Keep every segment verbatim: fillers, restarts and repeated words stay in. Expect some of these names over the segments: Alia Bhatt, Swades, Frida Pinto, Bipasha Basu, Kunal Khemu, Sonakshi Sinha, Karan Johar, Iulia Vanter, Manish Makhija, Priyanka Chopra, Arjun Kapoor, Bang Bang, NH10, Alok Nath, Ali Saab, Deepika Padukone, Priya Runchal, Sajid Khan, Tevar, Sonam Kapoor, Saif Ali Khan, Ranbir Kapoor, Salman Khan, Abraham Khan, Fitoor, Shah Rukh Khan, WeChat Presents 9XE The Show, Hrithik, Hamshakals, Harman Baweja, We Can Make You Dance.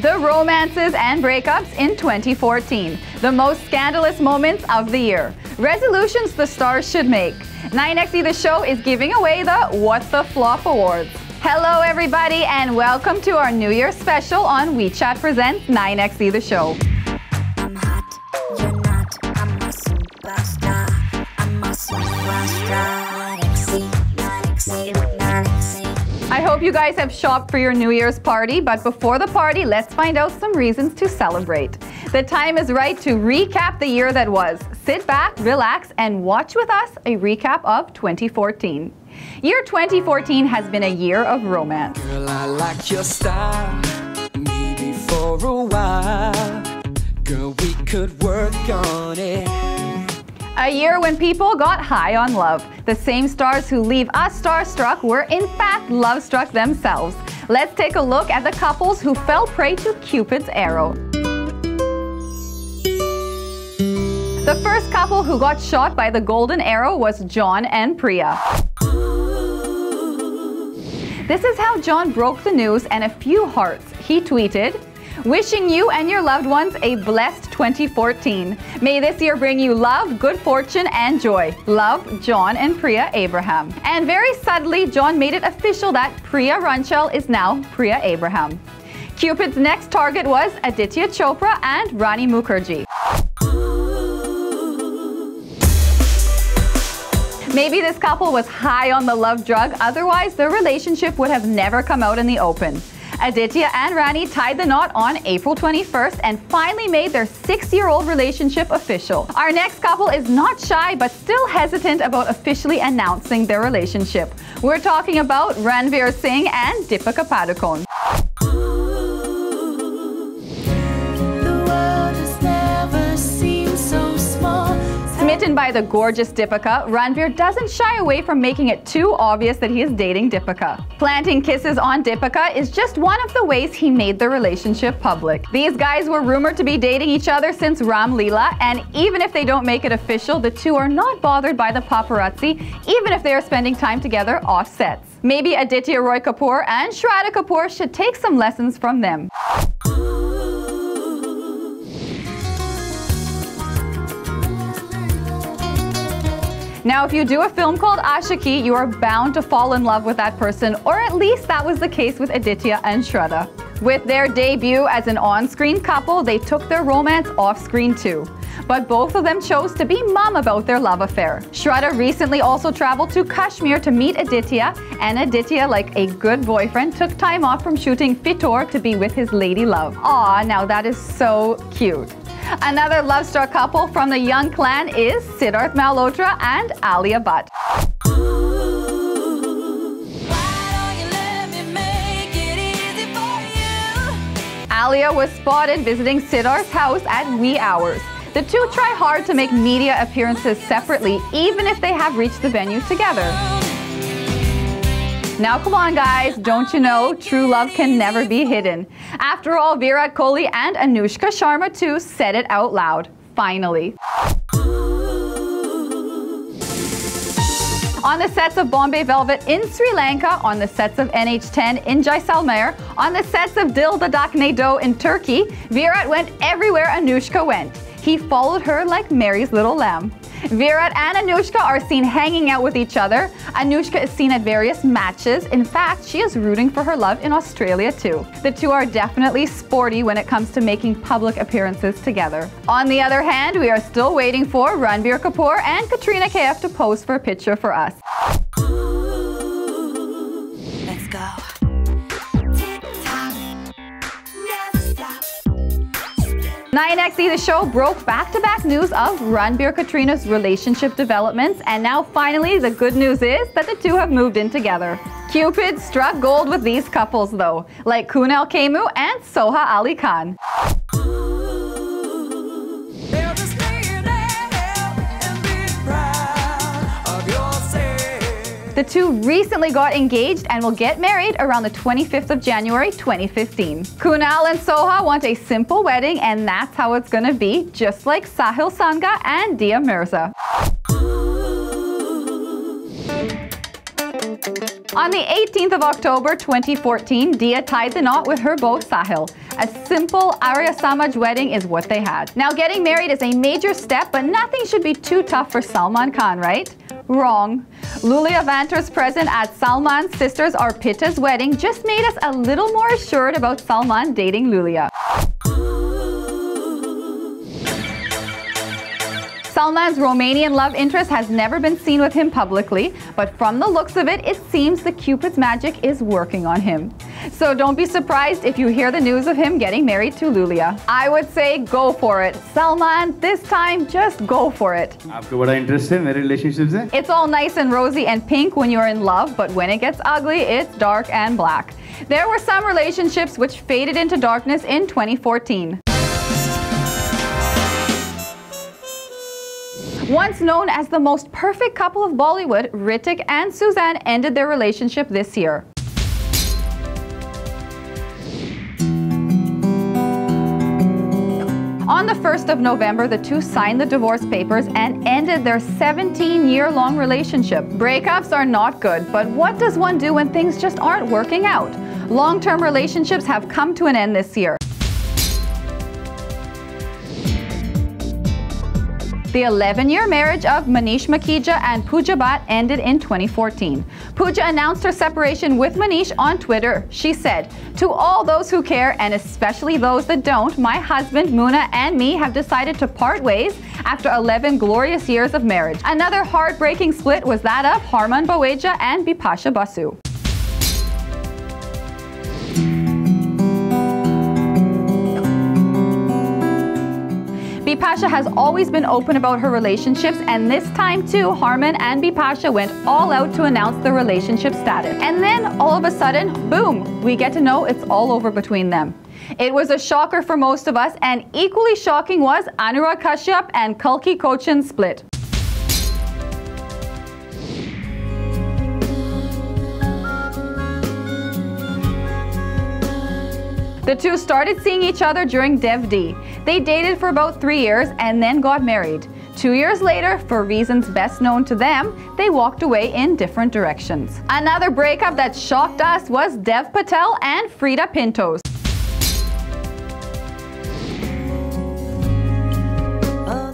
The romances and breakups in twenty fourteen. The most scandalous moments of the year. Resolutions the stars should make. nine X E The Show is giving away the What the Flop Awards. Hello everybody and welcome to our New Year special on WeChat Presents nine X E The Show. I'm hot, you're not, I'm a superstar. I'm a superstar. nine X E, nine X E, nine X E. I hope you guys have shopped for your New Year's party, but before the party, let's find out some reasons to celebrate. The time is right to recap the year that was. Sit back, relax, and watch with us a recap of twenty fourteen. Year twenty fourteen has been a year of romance. Girl, I like your style, maybe for a while. Girl, we could work on it. A year when people got high on love. The same stars who leave us starstruck were in fact love-struck themselves. Let's take a look at the couples who fell prey to Cupid's arrow. The first couple who got shot by the golden arrow was John and Priya. This is how John broke the news and a few hearts. He tweeted, "Wishing you and your loved ones a blessed twenty fourteen. May this year bring you love, good fortune, and joy. Love, John and Priya Abraham." And very subtly, John made it official that Priya Runchal is now Priya Abraham. Cupid's next target was Aditya Chopra and Rani Mukherjee. Maybe this couple was high on the love drug, otherwise their relationship would have never come out in the open. Aditya and Rani tied the knot on April twenty-first and finally made their six-year-old relationship official. Our next couple is not shy but still hesitant about officially announcing their relationship. We're talking about Ranveer Singh and Deepika Padukone. Smitten by the gorgeous Deepika, Ranveer doesn't shy away from making it too obvious that he is dating Deepika. Planting kisses on Deepika is just one of the ways he made the relationship public. These guys were rumored to be dating each other since Ram Leela, and even if they don't make it official, the two are not bothered by the paparazzi, even if they are spending time together off sets. Maybe Aditya Roy Kapoor and Shraddha Kapoor should take some lessons from them. Now, if you do a film called Ashiqui, you are bound to fall in love with that person, or at least that was the case with Aditya and Shraddha. With their debut as an on-screen couple, they took their romance off-screen too. But both of them chose to be mum about their love affair. Shraddha recently also traveled to Kashmir to meet Aditya, and Aditya, like a good boyfriend, took time off from shooting Fitor to be with his lady love. Aw, now that is so cute. Another love-struck couple from the Young clan is Siddharth Malhotra and Alia Bhatt. Alia was spotted visiting Siddharth's house at wee hours. The two try hard to make media appearances separately, even if they have reached the venue together. Now come on guys, don't you know, true love can never be hidden. After all, Virat Kohli and Anushka Sharma too said it out loud. Finally. On the sets of Bombay Velvet in Sri Lanka, on the sets of N H ten in Jaisalmer, on the sets of Dil Dhadakne Do in Turkey, Virat went everywhere Anushka went. He followed her like Mary's little lamb. Virat and Anushka are seen hanging out with each other. Anushka is seen at various matches. In fact, she is rooting for her love in Australia too. The two are definitely sporty when it comes to making public appearances together. On the other hand, we are still waiting for Ranbir Kapoor and Katrina Kaif to pose for a picture for us. Let's go. nine X E The Show broke back-to-back news of Ranbir Katrina's relationship developments, and now finally the good news is that the two have moved in together. Cupid struck gold with these couples though, like Kunal Khemu and Soha Ali Khan. The two recently got engaged and will get married around the twenty-fifth of January twenty fifteen. Kunal and Soha want a simple wedding, and that's how it's gonna be, just like Sahil Sangha and Dia Mirza. On the eighteenth of October twenty fourteen, Dia tied the knot with her beau Sahil. A simple Arya Samaj wedding is what they had. Now, getting married is a major step, but nothing should be too tough for Salman Khan, right? Wrong. Iulia Vanter's presence at Salman's sisters Arpita's wedding just made us a little more assured about Salman dating Iulia. Salman's Romanian love interest has never been seen with him publicly, but from the looks of it, it seems the Cupid's magic is working on him. So don't be surprised if you hear the news of him getting married to Iulia. I would say go for it. Salman, this time just go for it. Aapko bada interest hai mere relationships mein? It's all nice and rosy and pink when you're in love, but when it gets ugly, it's dark and black. There were some relationships which faded into darkness in twenty fourteen. Once known as the most perfect couple of Bollywood, Hrithik and Suzanne ended their relationship this year. On the first of November, the two signed the divorce papers and ended their seventeen-year-long relationship. Breakups are not good, but what does one do when things just aren't working out? Long-term relationships have come to an end this year. The eleven-year marriage of Manish Makhija and Pooja Bhatt ended in twenty fourteen. Pooja announced her separation with Manish on Twitter. She said, "To all those who care, and especially those that don't, my husband Muna and me have decided to part ways after eleven glorious years of marriage." Another heartbreaking split was that of Harman Baweja and Bipasha Basu. Bipasha has always been open about her relationships, and this time too, Harman and Bipasha went all out to announce their relationship status. And then, all of a sudden, boom, we get to know it's all over between them. It was a shocker for most of us, and equally shocking was Anurag Kashyap and Kalki Kochan's split. The two started seeing each other during Dev D. They dated for about three years and then got married. Two years later, for reasons best known to them, they walked away in different directions. Another breakup that shocked us was Dev Patel and Frida Pinto's.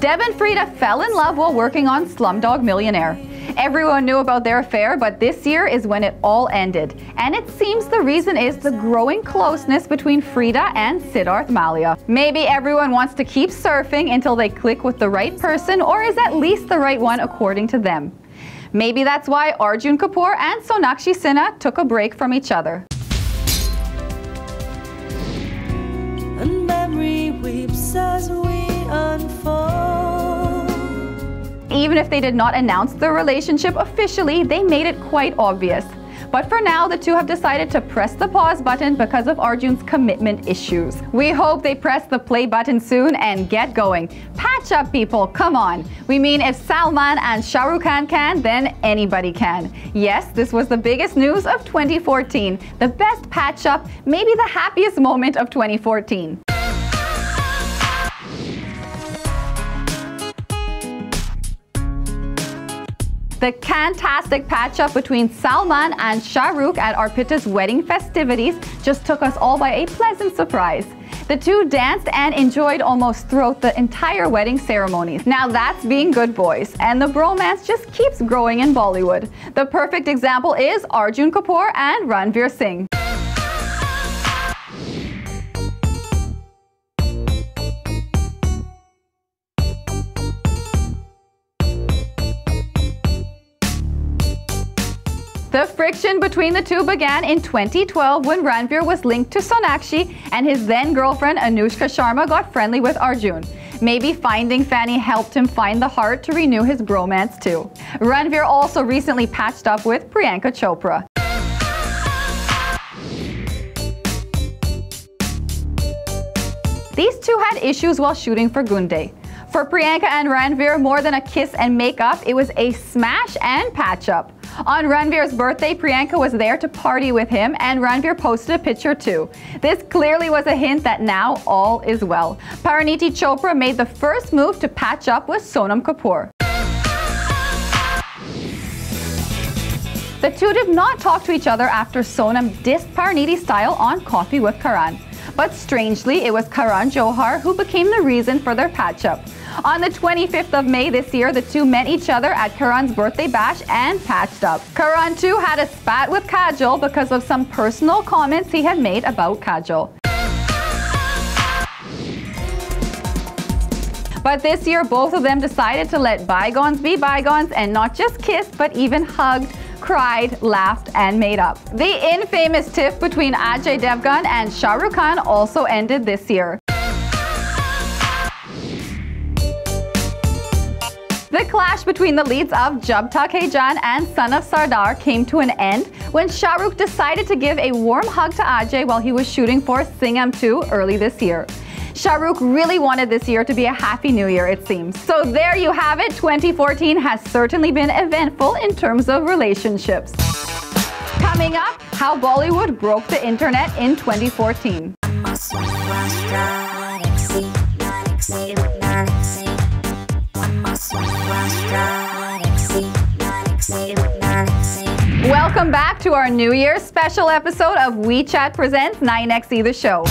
Dev and Frida fell in love while working on Slumdog Millionaire. Everyone knew about their affair, but this year is when it all ended. And it seems the reason is the growing closeness between Frida and Siddharth Malia. Maybe everyone wants to keep surfing until they click with the right person, or is at least the right one according to them. Maybe that's why Arjun Kapoor and Sonakshi Sinha took a break from each other. And memory weeps as we unfold. Even if they did not announce their relationship officially, they made it quite obvious. But for now, the two have decided to press the pause button because of Arjun's commitment issues. We hope they press the play button soon and get going. Patch up, people, come on. We mean, if Salman and Shah Rukh Khan can, then anybody can. Yes, this was the biggest news of twenty fourteen. The best patch up, maybe the happiest moment of twenty fourteen. The fantastic patch-up between Salman and Shah Rukh at Arpita's wedding festivities just took us all by a pleasant surprise. The two danced and enjoyed almost throughout the entire wedding ceremonies. Now that's being good boys, and the bromance just keeps growing in Bollywood. The perfect example is Arjun Kapoor and Ranveer Singh. The friction between the two began in twenty twelve when Ranveer was linked to Sonakshi and his then-girlfriend Anushka Sharma got friendly with Arjun. Maybe finding Fanny helped him find the heart to renew his bromance too. Ranveer also recently patched up with Priyanka Chopra. These two had issues while shooting for Gunde. For Priyanka and Ranveer, more than a kiss and make-up, it was a smash and patch-up. On Ranveer's birthday, Priyanka was there to party with him, and Ranveer posted a picture too. This clearly was a hint that now all is well. Parineeti Chopra made the first move to patch up with Sonam Kapoor. The two did not talk to each other after Sonam dissed Parineeti style on Coffee with Karan. But strangely, it was Karan Johar who became the reason for their patch-up. On the twenty-fifth of May this year, the two met each other at Karan's birthday bash and patched up. Karan too had a spat with Kajol because of some personal comments he had made about Kajol. But this year, both of them decided to let bygones be bygones and not just kissed, but even hugged, cried, laughed, and made up. The infamous tiff between Ajay Devgan and Shah Rukh Khan also ended this year. The clash between the leads of Jab Tak Hai Jaan and Son of Sardar came to an end when Shah Rukh decided to give a warm hug to Ajay while he was shooting for Singham two early this year. Shah Rukh really wanted this year to be a happy new year, it seems. So there you have it, twenty fourteen has certainly been eventful in terms of relationships. Coming up, how Bollywood broke the internet in twenty fourteen. Welcome back to our New Year's special episode of WeChat Presents nine X E The Show.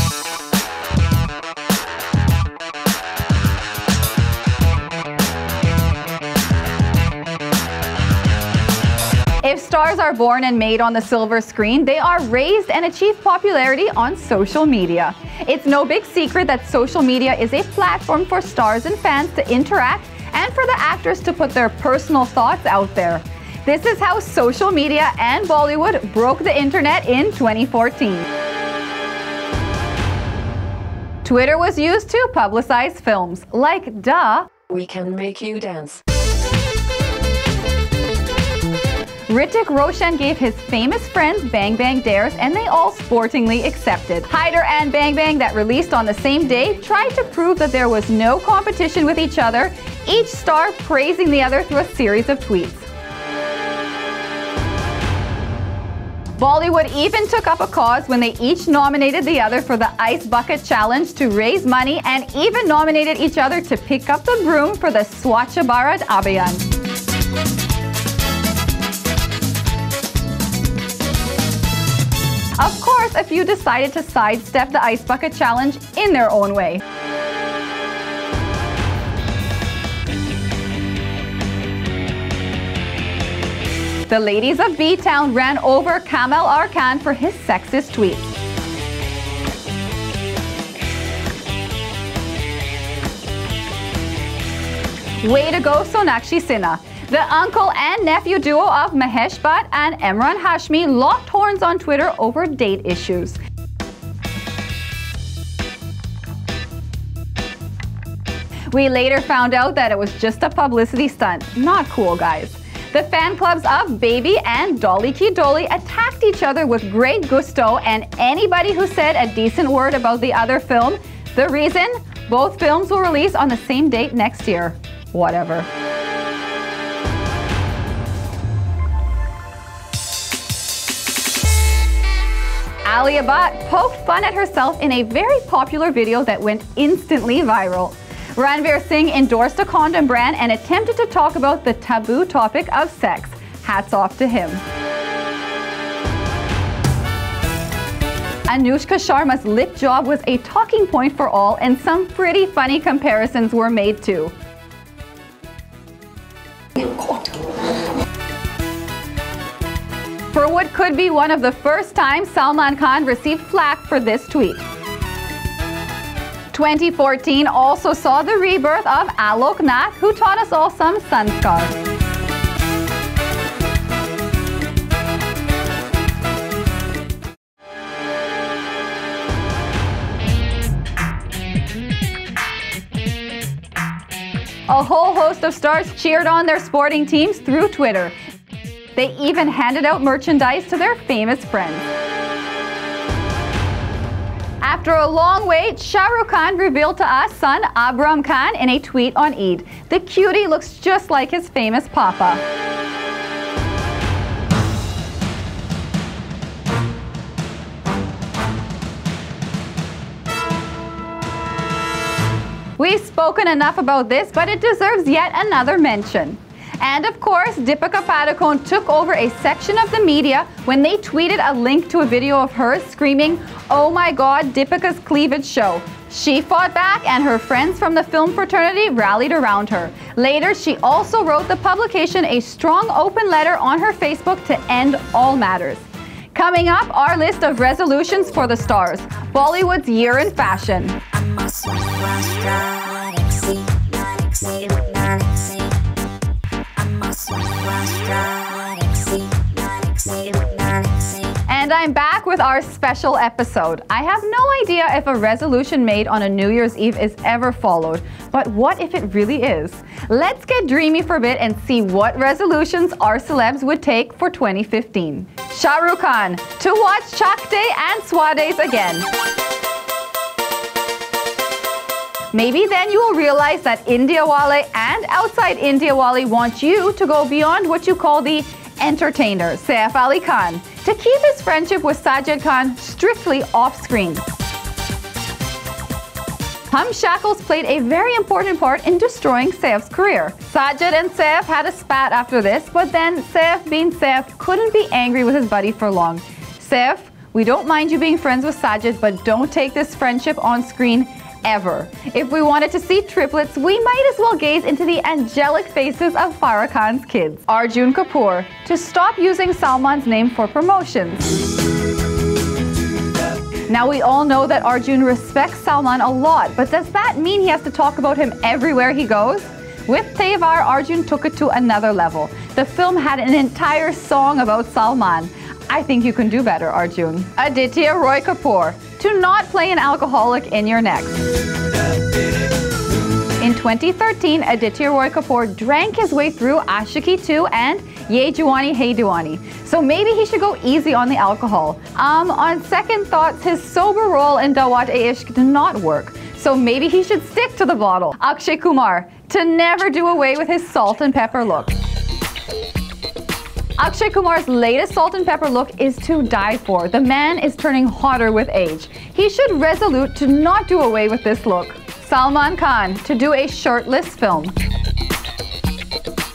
If stars are born and made on the silver screen, they are raised and achieve popularity on social media. It's no big secret that social media is a platform for stars and fans to interact and for the actors to put their personal thoughts out there. This is how social media and Bollywood broke the internet in twenty fourteen. Twitter was used to publicize films, like duh, we can make you dance. Hrithik Roshan gave his famous friends Bang Bang dares and they all sportingly accepted. Hyder and Bang Bang, that released on the same day, tried to prove that there was no competition with each other, each star praising the other through a series of tweets. Bollywood even took up a cause when they each nominated the other for the Ice Bucket Challenge to raise money and even nominated each other to pick up the broom for the Swachh Bharat Abhiyan. Of course, a few decided to sidestep the Ice Bucket Challenge in their own way. The ladies of B-Town ran over Kamal R. Khan for his sexist tweets. Way to go, Sonakshi Sinha. The uncle and nephew duo of Mahesh Bhatt and Emraan Hashmi locked horns on Twitter over date issues. We later found out that it was just a publicity stunt. Not cool, guys. The fan clubs of Baby and Dolly Ki Dolly attacked each other with great gusto, and anybody who said a decent word about the other film, the reason? Both films will release on the same date next year. Whatever. Alia Bhatt poked fun at herself in a very popular video that went instantly viral. Ranveer Singh endorsed a condom brand and attempted to talk about the taboo topic of sex. Hats off to him. Anushka Sharma's lip job was a talking point for all, and some pretty funny comparisons were made too. For what could be one of the first times Salman Khan received flack for this tweet. twenty fourteen also saw the rebirth of Alok Nath, who taught us all some sanskar. A whole host of stars cheered on their sporting teams through Twitter. They even handed out merchandise to their famous friends. After a long wait, Shah Rukh Khan revealed to us son Abraham Khan in a tweet on Eid. The cutie looks just like his famous papa. We've spoken enough about this, but it deserves yet another mention. And of course, Deepika Padukone took over a section of the media when they tweeted a link to a video of her screaming, "Oh my God, Deepika's cleavage show." She fought back and her friends from the film fraternity rallied around her. Later, she also wrote the publication a strong open letter on her Facebook to end all matters. Coming up, our list of resolutions for the stars. Bollywood's year in fashion. And I'm back with our special episode. I have no idea if a resolution made on a New Year's Eve is ever followed, but what if it really is? Let's get dreamy for a bit and see what resolutions our celebs would take for twenty fifteen. Shah Rukh Khan, to watch Chak Day and Swades again. Maybe then you will realize that India Wale and outside India Wale want you to go beyond what you call the entertainer, Saif Ali Khan, to keep his friendship with Sajid Khan strictly off-screen. Hum Shackles played a very important part in destroying Saif's career. Sajid and Saif had a spat after this, but then Saif being Saif couldn't be angry with his buddy for long. Saif, we don't mind you being friends with Sajid, but don't take this friendship on screen ever. If we wanted to see triplets, we might as well gaze into the angelic faces of Farah Khan's kids. Arjun Kapoor, to stop using Salman's name for promotions. Now we all know that Arjun respects Salman a lot, but does that mean he has to talk about him everywhere he goes? With Tevar, Arjun took it to another level. The film had an entire song about Salman. I think you can do better, Arjun. Aditya Roy Kapoor, to not play an alcoholic in your next. In twenty thirteen, Aditya Roy Kapoor drank his way through Ashiqui two and Ye Juwani Hey Diwani, so maybe he should go easy on the alcohol. Um, on second thoughts, his sober role in Dawat-e-Ishq did not work, so maybe he should stick to the bottle. Akshay Kumar, to never do away with his salt and pepper look. Akshay Kumar's latest salt and pepper look is to die for. The man is turning hotter with age. He should resolute to not do away with this look. Salman Khan, to do a shirtless film.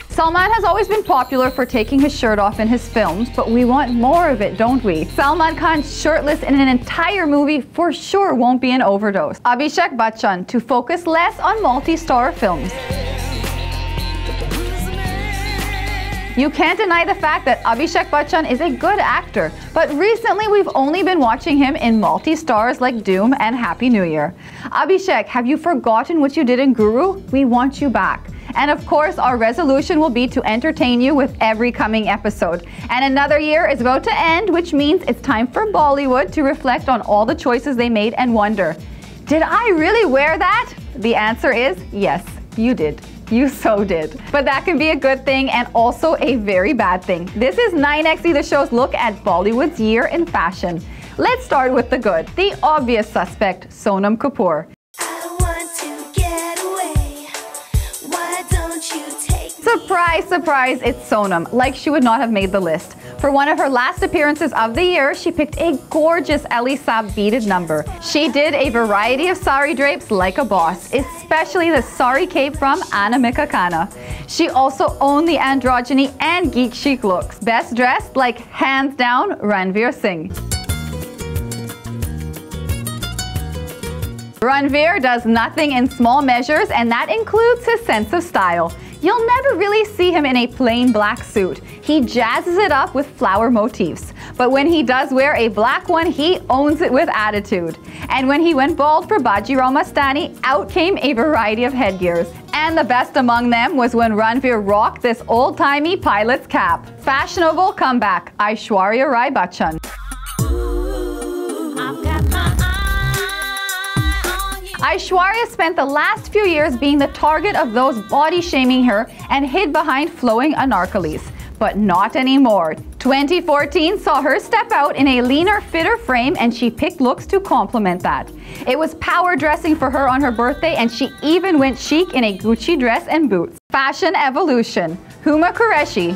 Salman has always been popular for taking his shirt off in his films, but we want more of it, don't we? Salman Khan shirtless in an entire movie for sure won't be an overdose. Abhishek Bachchan, to focus less on multi-star films. You can't deny the fact that Abhishek Bachchan is a good actor, but recently we've only been watching him in multi-stars like Doom and Happy New Year. Abhishek, have you forgotten what you did in Guru? We want you back. And of course, our resolution will be to entertain you with every coming episode. And another year is about to end, which means it's time for Bollywood to reflect on all the choices they made and wonder, did I really wear that? The answer is yes, you did. You so did. But that can be a good thing and also a very bad thing. This is nine X E The Show's look at Bollywood's year in fashion. Let's start with the good. The obvious suspect, Sonam Kapoor. Surprise, surprise, it's Sonam. Like she would not have made the list. For one of her last appearances of the year, she picked a gorgeous Ali Saab beaded number. She did a variety of sari drapes like a boss, especially the sari cape from Anamika Khanna. She also owned the androgyny and geek chic looks. Best dressed, like hands down, Ranveer Singh. Ranveer does nothing in small measures, and that includes his sense of style. You'll never really see him in a plain black suit. He jazzes it up with flower motifs. But when he does wear a black one, he owns it with attitude. And when he went bald for Bajirao Mastani, out came a variety of headgears. And the best among them was when Ranveer rocked this old-timey pilot's cap. Fashionable comeback, Aishwarya Rai Bachchan. Aishwarya spent the last few years being the target of those body-shaming her and hid behind flowing anarkalis. But not anymore. twenty fourteen saw her step out in a leaner, fitter frame, and she picked looks to complement that. It was power dressing for her on her birthday, and she even went chic in a Gucci dress and boots. Fashion evolution. Huma Qureshi.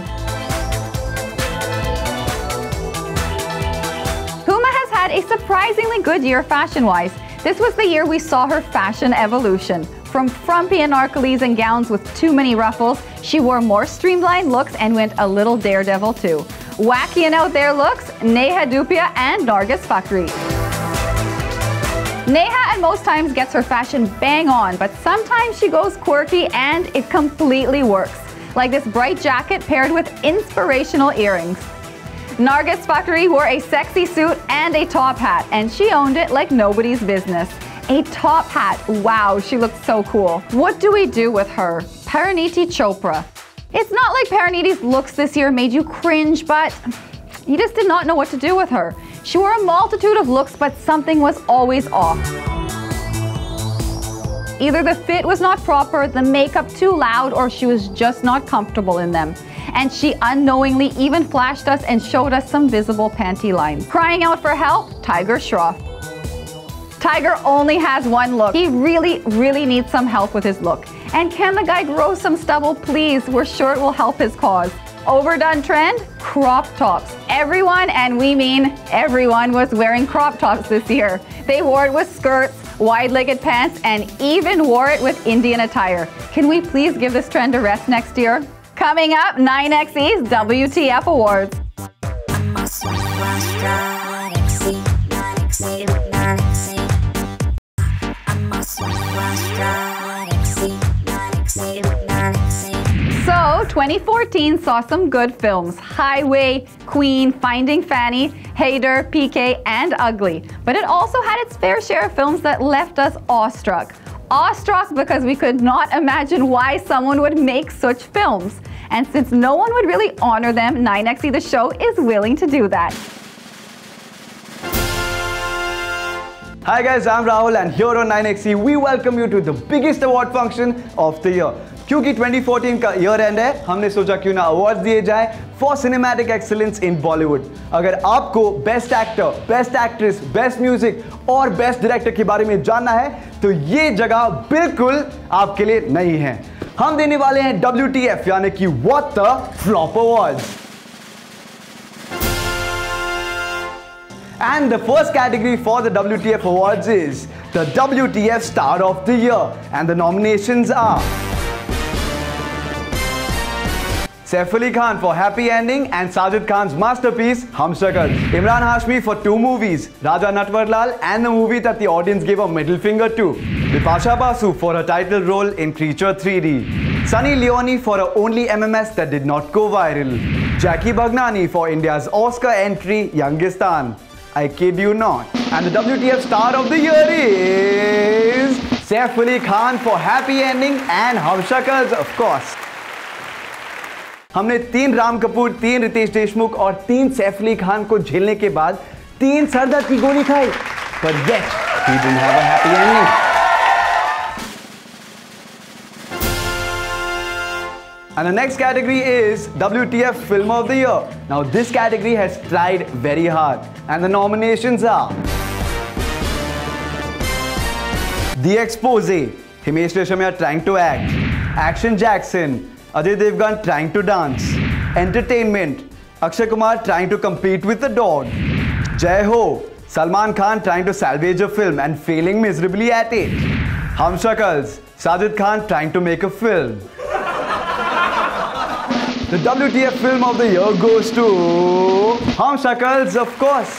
Huma has had a surprisingly good year fashion-wise. This was the year we saw her fashion evolution. From frumpy anarkalis and gowns with too many ruffles, she wore more streamlined looks and went a little daredevil too. Wacky and out there looks, Neha Dupia and Nargis Fakhri. Neha at most times gets her fashion bang on, but sometimes she goes quirky and it completely works. Like this bright jacket paired with inspirational earrings. Nargis Fakhri wore a sexy suit and a top hat, and she owned it like nobody's business. A top hat, wow, she looked so cool. What do we do with her? Parineeti Chopra. It's not like Parineeti's looks this year made you cringe, but you just did not know what to do with her. She wore a multitude of looks, but something was always off. Either the fit was not proper, the makeup too loud, or she was just not comfortable in them. And she unknowingly even flashed us and showed us some visible panty lines. Crying out for help, Tiger Shroff. Tiger only has one look. He really, really needs some help with his look. And can the guy grow some stubble, please? We're sure it will help his cause. Overdone trend? Crop tops. Everyone, and we mean everyone, was wearing crop tops this year. They wore it with skirts, wide-legged pants, and even wore it with Indian attire. Can we please give this trend a rest next year? Coming up, nine X E's W T F Awards. So, twenty fourteen saw some good films. Highway, Queen, Finding Fanny, Hader, P K, and Ugly. But it also had its fair share of films that left us awestruck. Awestruck because we could not imagine why someone would make such films. And since no one would really honor them, nine X E The Show is willing to do that. Hi guys, I'm Rahul, and here on nine X E, we welcome you to the biggest award function of the year. क्योंकि twenty fourteen का year end है, हमने सोचा क्यों ना award दिए जाए for cinematic excellence in Bollywood. अगर आपको best actor, best actress, best music और बेस्ट डायरेक्टर के बारे में जानना है तो ये जगह बिल्कुल आपके लिए नहीं है। हम देने वाले हैं W T F यानी कि what the flop awards. And the first category for the W T F awards is the W T F Star of the Year, and the nominations are Saif Ali Khan for Happy Ending and Sajid Khan's masterpiece Hamsakar. Emraan Hashmi for two movies, Raja Natwarlal and the movie that the audience gave a middle finger to. Bipasha Basu for her title role in Creature three D. Sunny Leone for her only M M S that did not go viral. Jackie Bhagnani for India's Oscar entry Youngistan. I kid you not. And the W T F Star of the Year is Saif Ali Khan for Happy Ending and Hamsakar, of course. हमने तीन राम कपूर, तीन रितेश देशमुख और तीन सैफ अली खान को झेलने के बाद तीन सरदर्द की गोली खाई, but yet he didn't have a happy ending. And the next category is W T F Film of the Year. Now this category has tried very hard, and the nominations are The Exposé, Himesh Reshammiya trying to act, Action Jackson, Ajay Devgan trying to dance, Entertainment, Akshay Kumar trying to compete with the dog, Jai Ho, Salman Khan trying to salvage a film and failing miserably at it, Hamshakals, Sajid Khan trying to make a film. The W T F Film of the Year goes to Hamshakals, of course.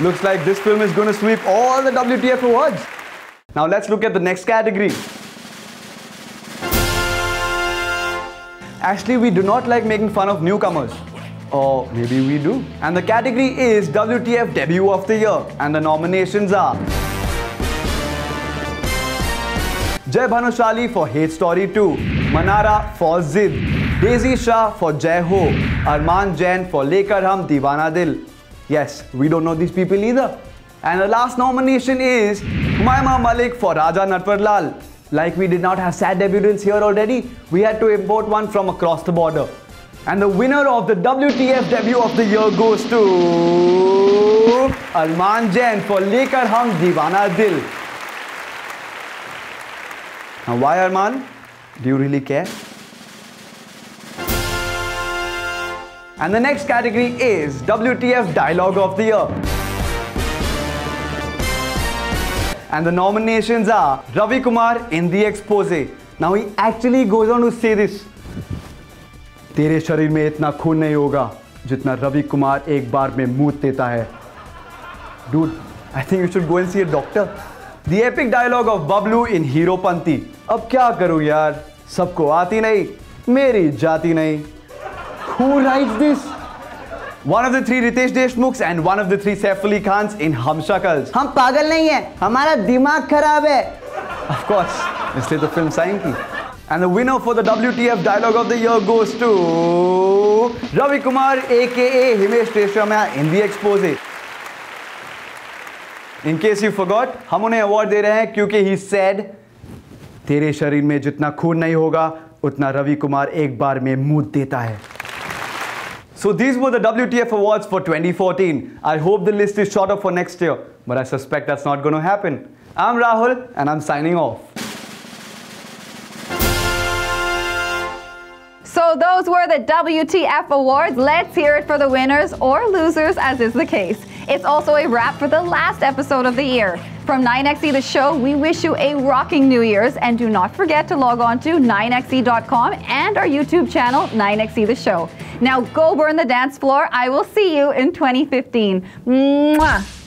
Looks like this film is going to sweep all the W T F awards. Now let's look at the next category. Actually, we do not like making fun of newcomers. Or maybe we do. And the category is W T F Debut of the Year. And the nominations are Jai Bhanushali for Hate Story two, Manara for Zid, Daisy Shah for Jai Ho, Arman Jain for Lekar Hum Deewana Dil. Yes, we don't know these people either. And the last nomination is Humayun Malik for Raja Natwarlal. Like we did not have sad debutants here already, we had to import one from across the border. And the winner of the W T F Debut of the Year goes to Arman Jain for Lekar Hum Deewana Dil. Now why Arman? Do you really care? And the next category is W T F Dialogue of the Year. and the nominations are Ravi Kumar in the expose. Now he actually goes on to say this. तेरे शरीर में इतना खून नहीं होगा जितना रवि कुमार एक बार में मूत देता है. Dude, I think you should go and see a doctor. The epic dialogue of Bablu in Hero Panti. अब क्या करूँ यार, सबको आती नहीं, मेरी जाती नहीं. Who writes this? One of the three Ritesh Deshmukhs and one of the three Saif Ali Khans in Hum Shakals. हम पागल नहीं हैं, हमारा दिमाग खराब है. Of course, इसलिए तो फिल्म साइन की. And the winner for the W T F Dialogue of the Year goes to Ravi Kumar aka Himesh Reshamya in the expose. In case you forgot, हम उन्हें award दे रहे हैं क्योंकि he said तेरे शरीर में जितना खून नहीं होगा उतना रवि कुमार एक बार में मूत देता है. So these were the W T F awards for twenty fourteen. I hope the list is shorter for next year, but I suspect that's not going to happen. I'm Rahul and I'm signing off. So those were the W T F awards. Let's hear it for the winners or losers, as is the case. It's also a wrap for the last episode of the year. From nine X E The Show, we wish you a rocking New Year's, and do not forget to log on to nine X E dot com and our YouTube channel, nine X E The Show. Now go burn the dance floor. I will see you in twenty fifteen. Mwah!